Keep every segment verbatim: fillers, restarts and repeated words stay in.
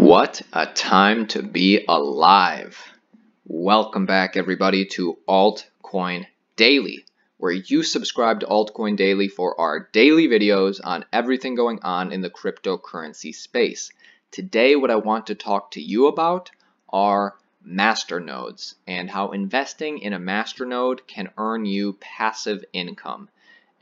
What a time to be alive. Welcome back, everybody, to Altcoin Daily, where you subscribe to Altcoin Daily for our daily videos on everything going on in the cryptocurrency space. Today, what I want to talk to you about are masternodes and how investing in a masternode can earn you passive income.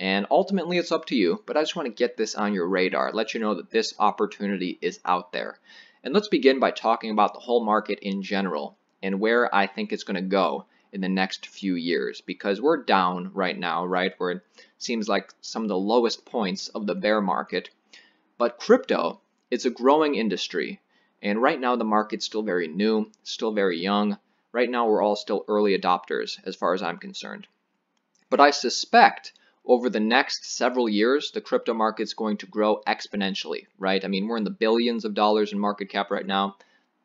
And ultimately, it's up to you, but I just want to get this on your radar, let you know that this opportunity is out there. And let's begin by talking about the whole market in general and where I think it's going to go in the next few years, because we're down right now, right? Where it seems like some of the lowest points of the bear market. But crypto is a growing industry. And right now, the market's still very new, still very young. Right now, we're all still early adopters as far as I'm concerned. But I suspect over the next several years, the crypto market's going to grow exponentially, right? I mean, we're in the billions of dollars in market cap right now.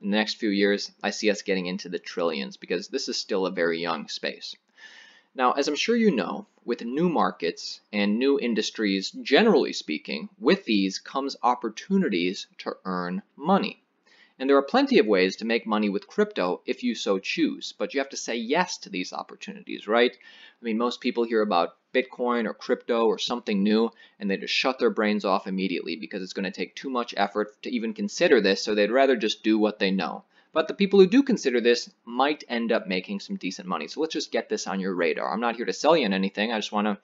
In the next few years, I see us getting into the trillions because this is still a very young space. Now, as I'm sure you know, with new markets and new industries, generally speaking, with these comes opportunities to earn money. And there are plenty of ways to make money with crypto if you so choose, but you have to say yes to these opportunities, right? I mean, most people hear about Bitcoin or crypto or something new, and they just shut their brains off immediately because it's going to take too much effort to even consider this, so they'd rather just do what they know. But the people who do consider this might end up making some decent money. So let's just get this on your radar. I'm not here to sell you on anything. I just want to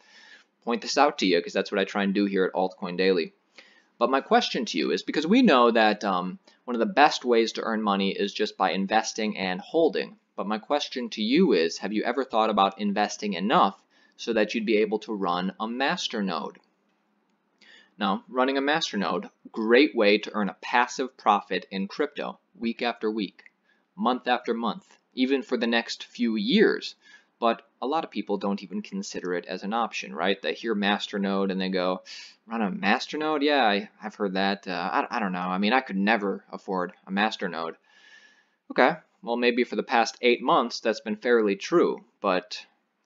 point this out to you because that's what I try and do here at Altcoin Daily. But my question to you is, because we know that um, one of the best ways to earn money is just by investing and holding. But my question to you is, have you ever thought about investing enough so that you'd be able to run a masternode? Now, running a masternode, great way to earn a passive profit in crypto week after week, month after month, even for the next few years. But a lot of people don't even consider it as an option, right? They hear masternode and they go, run a masternode? Yeah, I, I've heard that. Uh, I, I don't know. I mean, I could never afford a masternode. Okay, well, maybe for the past eight months, that's been fairly true, but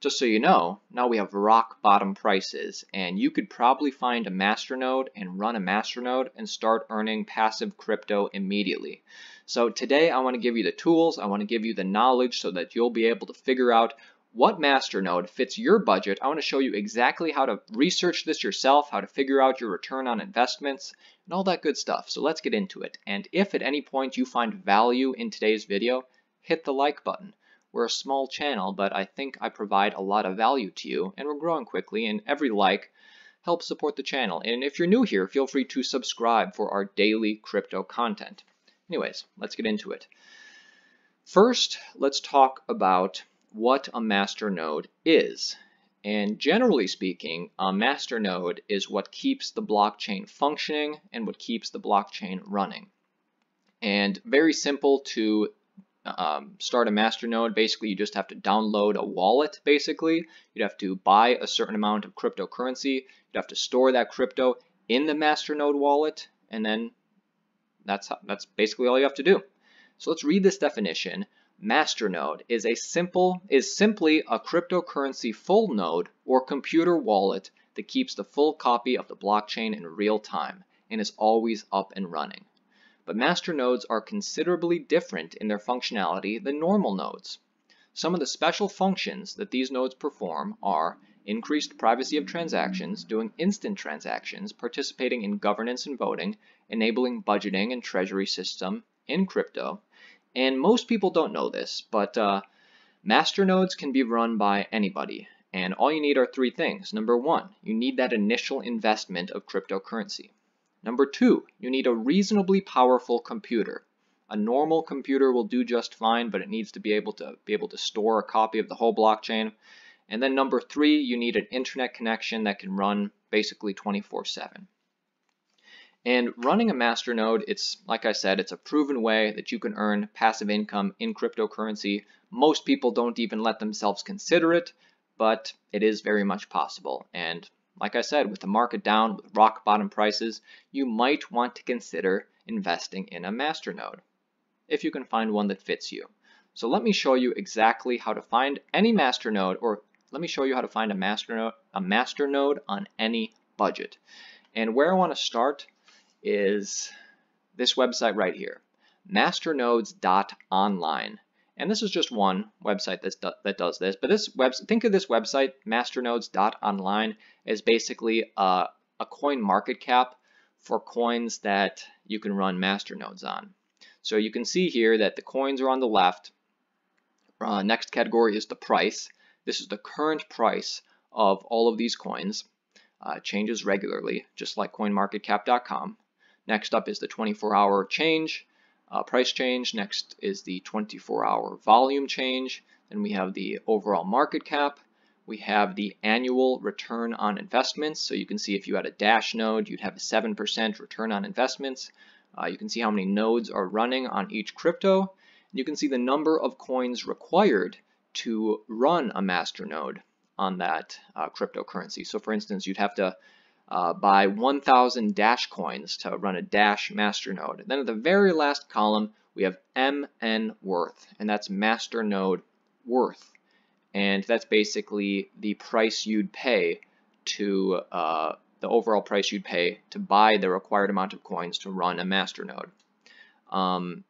just so you know, now we have rock bottom prices, and you could probably find a masternode and run a masternode and start earning passive crypto immediately. So today I want to give you the tools, I want to give you the knowledge so that you'll be able to figure out what masternode fits your budget. I want to show you exactly how to research this yourself, how to figure out your return on investments, and all that good stuff. So let's get into it. And if at any point you find value in today's video, hit the like button. We're a small channel, but I think I provide a lot of value to you, and we're growing quickly, and every like helps support the channel. And if you're new here, feel free to subscribe for our daily crypto content. Anyways, let's get into it. First, let's talk about what a masternode is. And generally speaking, a masternode is what keeps the blockchain functioning and what keeps the blockchain running. And very simple to Um, start a masternode. Basically, you just have to download a wallet. Basically, you'd have to buy a certain amount of cryptocurrency. You'd have to store that crypto in the masternode wallet, and then that's how, that's basically all you have to do. So let's read this definition. Masternode is a simple is simply a cryptocurrency full node or computer wallet that keeps the full copy of the blockchain in real time and is always up and running. But masternodes are considerably different in their functionality than normal nodes. Some of the special functions that these nodes perform are increased privacy of transactions, doing instant transactions, participating in governance and voting, enabling budgeting and treasury system in crypto. And most people don't know this, but uh, masternodes can be run by anybody. And all you need are three things. Number one, you need that initial investment of cryptocurrency. Number two, you need a reasonably powerful computer. A normal computer will do just fine, but it needs to be able to be able to store a copy of the whole blockchain. And then number three, you need an internet connection that can run basically twenty-four seven. And running a masternode, it's like I said, it's a proven way that you can earn passive income in cryptocurrency. Most people don't even let themselves consider it, but it is very much possible. And like I said, with the market down, with rock bottom prices, you might want to consider investing in a masternode, if you can find one that fits you. So let me show you exactly how to find any masternode, or let me show you how to find a masternode, a masternode on any budget. And where I want to start is this website right here, masternodes dot online. And this is just one website that's do that does this. But this web think of this website, masternodes dot online, as basically a, a coin market cap for coins that you can run masternodes on. So you can see here that the coins are on the left. Uh, next category is the price. This is the current price of all of these coins. Uh, changes regularly, just like coin market cap dot com. Next up is the twenty-four hour change, uh, price change. Next is the twenty-four hour volume change. Then we have the overall market cap. We have the annual return on investments. So you can see if you had a Dash node, you'd have a seven percent return on investments. Uh, you can see how many nodes are running on each crypto. And you can see the number of coins required to run a masternode on that uh, cryptocurrency. So for instance, you'd have to uh, buy one thousand Dash coins to run a Dash masternode. And then at the very last column, we have M N worth, and that's masternode worth. And that's basically the price you'd pay to, uh, the overall price you'd pay to buy the required amount of coins to run a masternode. Um,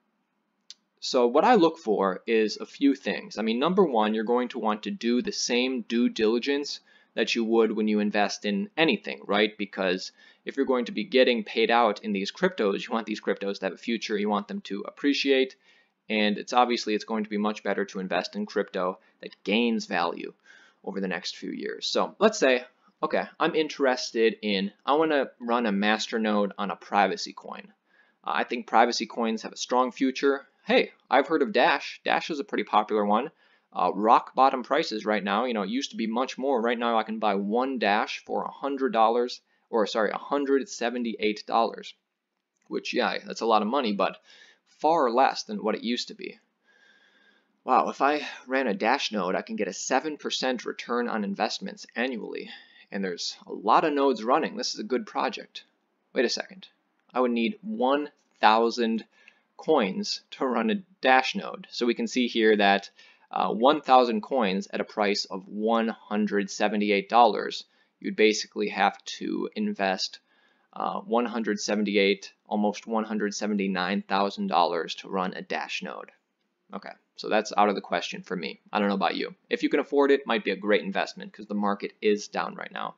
So what I look for is a few things. I mean, number one, you're going to want to do the same due diligence that you would when you invest in anything, right? Because if you're going to be getting paid out in these cryptos, you want these cryptos to have a future, you want them to appreciate, and it's obviously it's going to be much better to invest in crypto that gains value over the next few years. So let's say, okay, I'm interested in, I want to run a masternode on a privacy coin. Uh, I think privacy coins have a strong future. Hey, I've heard of Dash. Dash is a pretty popular one. Uh, rock bottom prices right now. You know, it used to be much more. Right now I can buy one Dash for one hundred dollars, or sorry, one hundred seventy-eight dollars, which, yeah, that's a lot of money, but far less than what it used to be. Wow, if I ran a Dash node, I can get a seven percent return on investments annually, and there's a lot of nodes running. This is a good project. Wait a second. I would need one thousand coins to run a Dash node. So we can see here that uh, one thousand coins at a price of one hundred seventy-eight dollars, you'd basically have to invest uh, one hundred seventy-eight dollars, almost one hundred seventy-nine thousand dollars to run a Dash node. Okay, so that's out of the question for me. I don't know about you. If you can afford it, it might be a great investment because the market is down right now.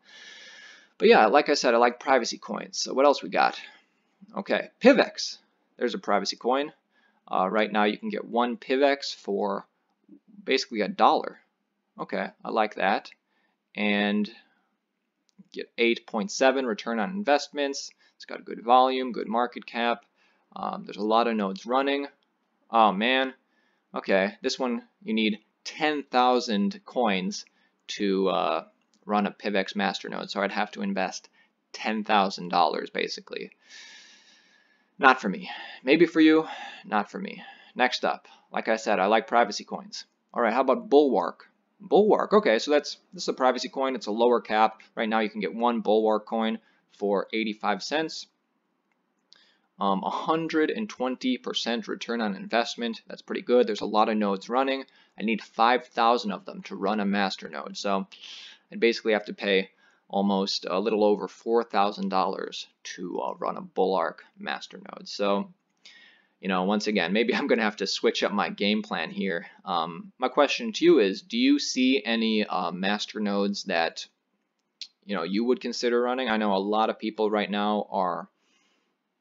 But yeah, like I said, I like privacy coins. So what else we got? Okay, P I V X. There's a privacy coin. Uh, right now you can get one P I V X for basically a dollar. Okay, I like that. And get eight point seven return on investments. It's got a good volume, good market cap. Um, there's a lot of nodes running. Oh man. Okay, this one you need ten thousand coins to uh, run a P I V X masternode. So I'd have to invest ten thousand dollars basically. Not for me. Maybe for you, not for me. Next up, like I said, I like privacy coins. All right, how about Bulwark? Bulwark, okay, so that's this is a privacy coin. It's a lower cap. Right now you can get one Bulwark coin for eighty-five cents. Um, one hundred twenty percent return on investment. That's pretty good. There's a lot of nodes running. I need five thousand of them to run a masternode. So I basically have to pay almost a little over four thousand dollars to uh, run a Bulwark masternode. So, you know, once again, maybe I'm going to have to switch up my game plan here. Um, my question to you is, do you see any uh, masternodes that, you know, you would consider running? I know a lot of people right now are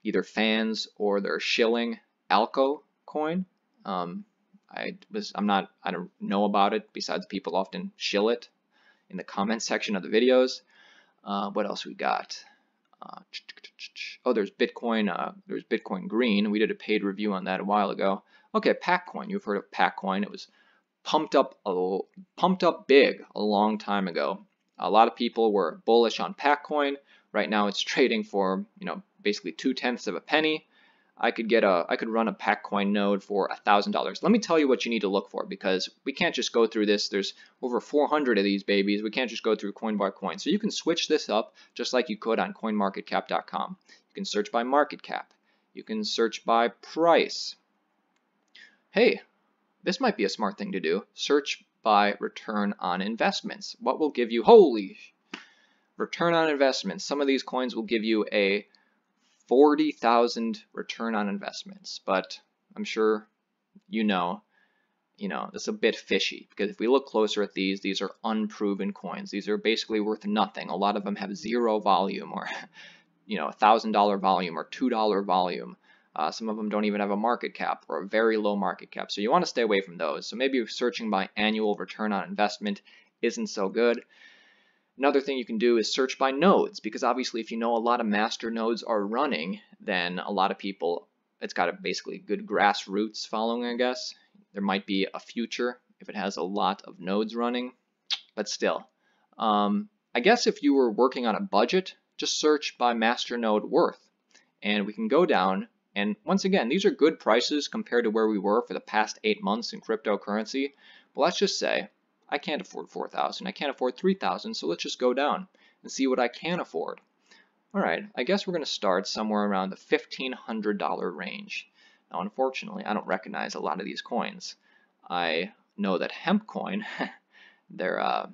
either fans or they're shilling Alco coin. Um, I was, I'm not, I don't know about it besides people often shill it in the comment section of the videos. Uh, what else we got? Uh, oh, there's Bitcoin. Uh, there's Bitcoin Green. We did a paid review on that a while ago. Okay, PacCoin. You've heard of PacCoin. It was pumped up, a, pumped up big a long time ago. A lot of people were bullish on PacCoin. Right now, it's trading for you know basically two tenths of a penny. I could get a, I could run a PacCoin node for one thousand dollars. Let me tell you what you need to look for because we can't just go through this. There's over four hundred of these babies. We can't just go through coin by coin. So you can switch this up just like you could on coin market cap dot com. You can search by market cap. You can search by price. Hey, this might be a smart thing to do. Search by return on investments. What will give you, holy, return on investments. Some of these coins will give you a forty thousand return on investments, but I'm sure you know, you know, it's a bit fishy, because if we look closer at these, these are unproven coins. These are basically worth nothing. A lot of them have zero volume, or, you know, one thousand dollar volume or two dollar volume. Uh, some of them don't even have a market cap, or a very low market cap. So you want to stay away from those. So maybe searching by annual return on investment isn't so good. Another thing you can do is search by nodes, because obviously if you know a lot of master nodes are running, then a lot of people, it's got a basically good grassroots following, I guess. There might be a future if it has a lot of nodes running, but still. Um, I guess if you were working on a budget, just search by master node worth, and we can go down. And once again, these are good prices compared to where we were for the past eight months in cryptocurrency. But let's just say I can't afford four thousand, I can't afford three thousand, so let's just go down and see what I can afford. All right, I guess we're gonna start somewhere around the fifteen hundred dollar range. Now, unfortunately, I don't recognize a lot of these coins. I know that hemp coin, their, uh,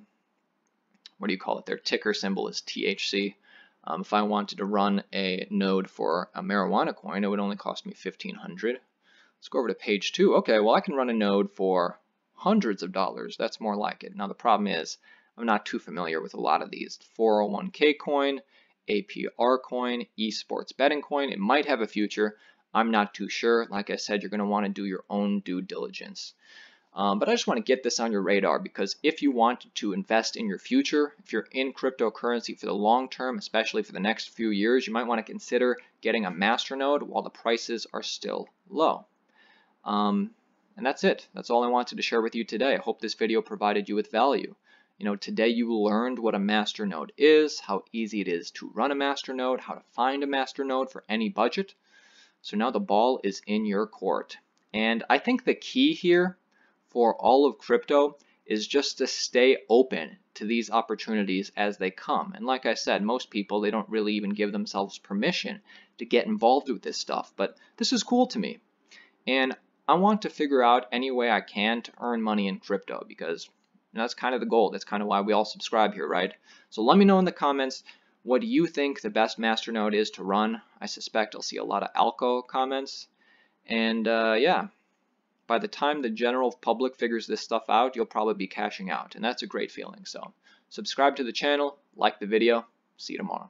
what do you call it? Their ticker symbol is T H C. Um, if I wanted to run a node for a marijuana coin, it would only cost me fifteen hundred dollars. Let's go over to page two. Okay, well, I can run a node for hundreds of dollars. That's more like it. Now, the problem is I'm not too familiar with a lot of these. four oh one K coin, A P R coin, esports betting coin. It might have a future. I'm not too sure. Like I said, you're going to want to do your own due diligence. Um, but I just want to get this on your radar, because if you want to invest in your future, if you're in cryptocurrency for the long term, especially for the next few years, you might want to consider getting a masternode while the prices are still low. Um, and that's it. That's all I wanted to share with you today. I hope this video provided you with value. You know, today you learned what a masternode is, how easy it is to run a masternode, how to find a masternode for any budget. So now the ball is in your court. And I think the key here for all of crypto is just to stay open to these opportunities as they come. And like I said, most people, they don't really even give themselves permission to get involved with this stuff, but this is cool to me. And I want to figure out any way I can to earn money in crypto, because you know, that's kind of the goal. That's kind of why we all subscribe here, right? So let me know in the comments, what do you think the best masternode is to run? I suspect I'll see a lot of Alco comments. And uh, yeah. By the time the general public figures this stuff out, you'll probably be cashing out, and that's a great feeling. So subscribe to the channel, like the video, see you tomorrow.